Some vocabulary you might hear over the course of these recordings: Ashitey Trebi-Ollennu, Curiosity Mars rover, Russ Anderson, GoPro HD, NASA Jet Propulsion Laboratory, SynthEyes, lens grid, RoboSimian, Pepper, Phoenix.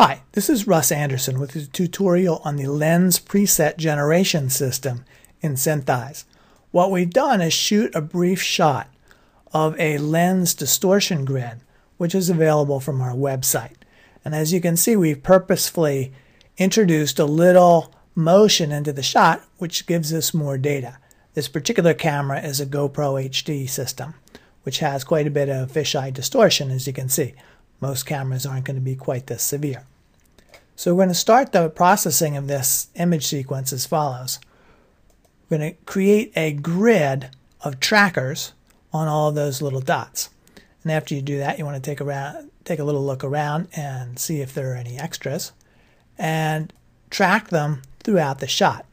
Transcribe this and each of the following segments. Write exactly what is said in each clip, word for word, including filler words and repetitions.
Hi, this is Russ Anderson with a tutorial on the lens preset generation system in SynthEyes. What we've done is shoot a brief shot of a lens distortion grid, which is available from our website. And as you can see, we've purposefully introduced a little motion into the shot, which gives us more data. This particular camera is a GoPro H D system, which has quite a bit of fisheye distortion, as you can see. Most cameras aren't going to be quite this severe. So we're going to start the processing of this image sequence as follows. We're going to create a grid of trackers on all of those little dots. And after you do that, you want to take, around, take a little look around and see if there are any extras and track them throughout the shot.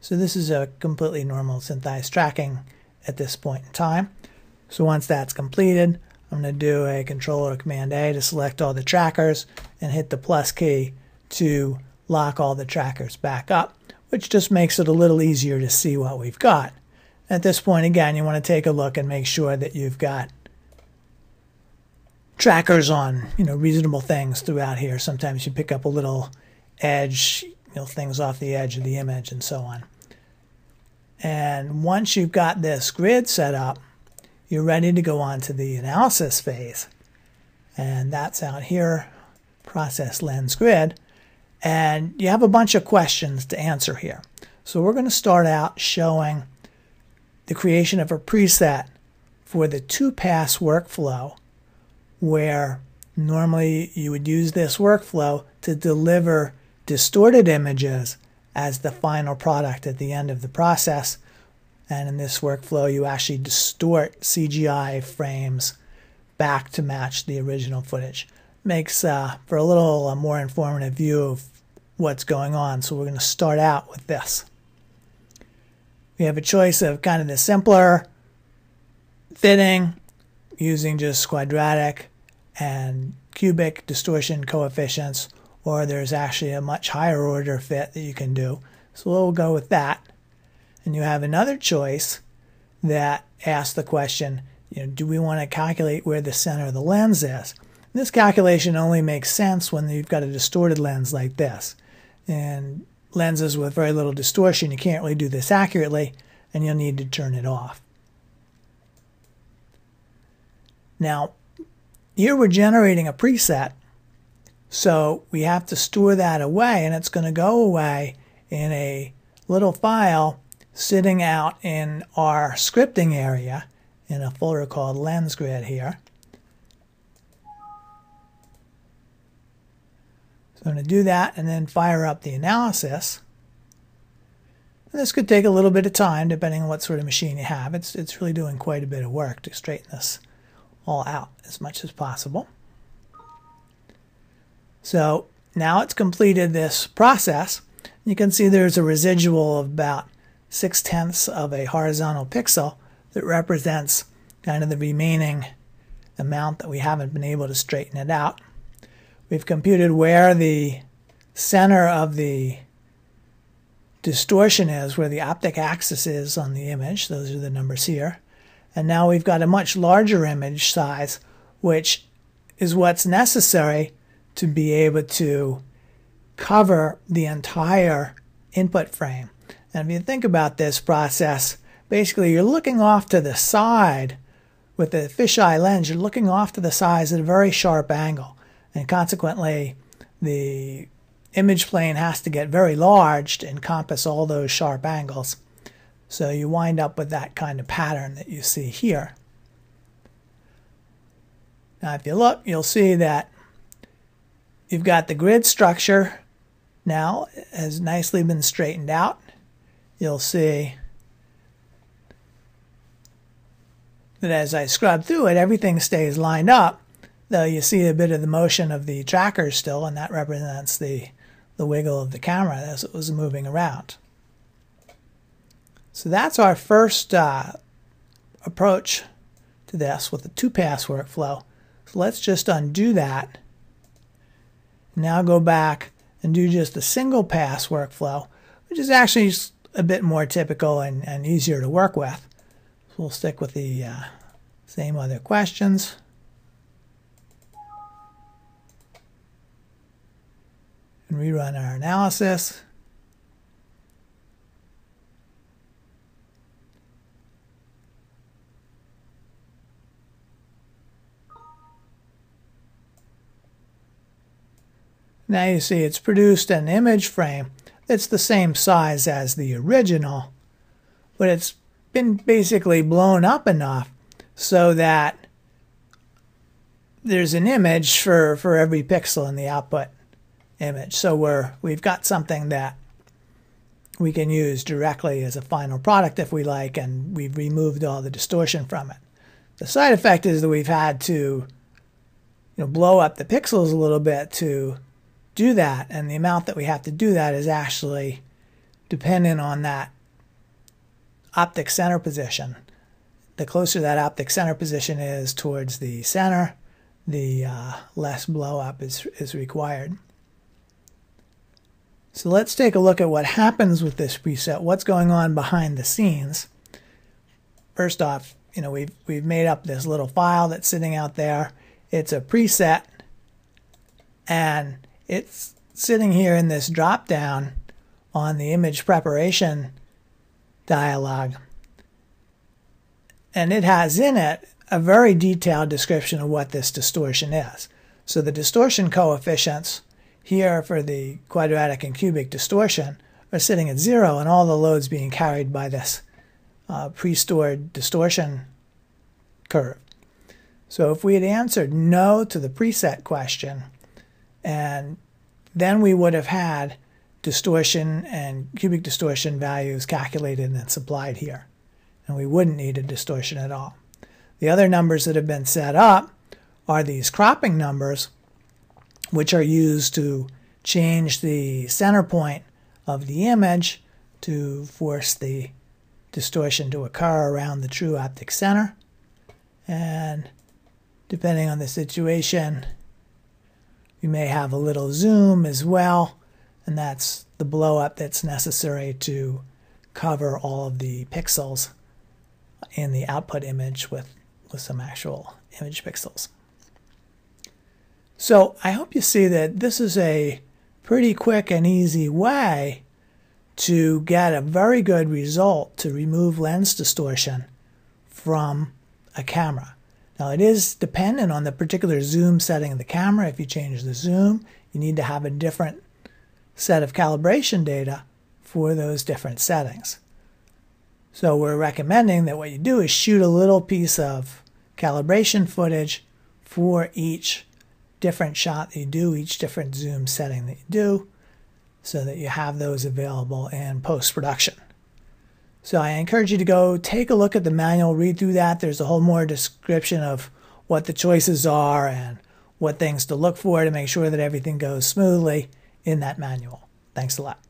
So this is a completely normal SynthEyes tracking at this point in time. So once that's completed, I'm going to do a Control or Command A to select all the trackers and hit the plus key to lock all the trackers back up, which just makes it a little easier to see what we've got. At this point, again, you want to take a look and make sure that you've got trackers on, you know, reasonable things throughout here. Sometimes you pick up a little edge, you know, things off the edge of the image and so on. And once you've got this grid set up, you're ready to go on to the analysis phase. And that's out here, process lens grid. And you have a bunch of questions to answer here. So we're going to start out showing the creation of a preset for the two-pass workflow, where normally you would use this workflow to deliver distorted images as the final product at the end of the process. And in this workflow, you actually distort C G I frames back to match the original footage. Makes uh, for a little uh, more informative view of what's going on. So we're going to start out with this. We have a choice of kind of the simpler fitting using just quadratic and cubic distortion coefficients, or there's actually a much higher order fit that you can do. So we'll go with that. And you have another choice that asks the question, you know, do we want to calculate where the center of the lens is? And this calculation only makes sense when you've got a distorted lens like this. And lenses with very little distortion, you can't really do this accurately, and you'll need to turn it off. Now, here we're generating a preset, so we have to store that away, and it's going to go away in a little file sitting out in our scripting area in a folder called lens grid here. So I'm going to do that and then fire up the analysis. And this could take a little bit of time depending on what sort of machine you have. It's, it's really doing quite a bit of work to straighten this all out as much as possible. So now it's completed this process. You can see there's a residual of about six tenths of a horizontal pixel that represents kind of the remaining amount that we haven't been able to straighten it out. We've computed where the center of the distortion is, where the optic axis is on the image. Those are the numbers here. And now we've got a much larger image size, which is what's necessary to be able to cover the entire input frame. And if you think about this process, basically you're looking off to the side with a fisheye lens, you're looking off to the side at a very sharp angle. And consequently, the image plane has to get very large to encompass all those sharp angles. So you wind up with that kind of pattern that you see here. Now if you look, you'll see that you've got the grid structure now has nicely been straightened out. You'll see that as I scrub through it, everything stays lined up, though you see a bit of the motion of the trackers still, and that represents the, the wiggle of the camera as it was moving around. So that's our first uh, approach to this with the two-pass workflow. So let's just undo that. Now go back and do just a single-pass workflow, which is actually a bit more typical and, and easier to work with. So we'll stick with the uh, same other questions. and rerun our analysis. Now you see it's produced an image frame that's the same size as the original, but it's been basically blown up enough so that there's an image for, for every pixel in the output image. So we're, we've got something that we can use directly as a final product if we like, and we've removed all the distortion from it. The side effect is that we've had to you know, blow up the pixels a little bit to do that, and the amount that we have to do that is actually dependent on that optic center position. The closer that optic center position is towards the center, the uh, less blow up is, is required. So let's take a look at what happens with this preset, what's going on behind the scenes. First off, you know, we've, we've made up this little file that's sitting out there. It's a preset, and it's sitting here in this drop down on the image preparation dialog, and it has in it a very detailed description of what this distortion is. So the distortion coefficients here for the quadratic and cubic distortion are sitting at zero, and all the loads being carried by this uh, pre-stored distortion curve. So if we had answered no to the preset question, and then we would have had distortion and cubic distortion values calculated and supplied here, and we wouldn't need a distortion at all. The other numbers that have been set up are these cropping numbers, which are used to change the center point of the image to force the distortion to occur around the true optic center. And depending on the situation, we may have a little zoom as well, and that's the blow up that's necessary to cover all of the pixels in the output image with, with some actual image pixels. So I hope you see that this is a pretty quick and easy way to get a very good result to remove lens distortion from a camera. Now, it is dependent on the particular zoom setting of the camera. If you change the zoom, you need to have a different set of calibration data for those different settings. So we're recommending that what you do is shoot a little piece of calibration footage for each different shot that you do, each different zoom setting that you do, so that you have those available in post-production. So I encourage you to go take a look at the manual, read through that. There's a whole more description of what the choices are and what things to look for to make sure that everything goes smoothly in that manual. Thanks a lot.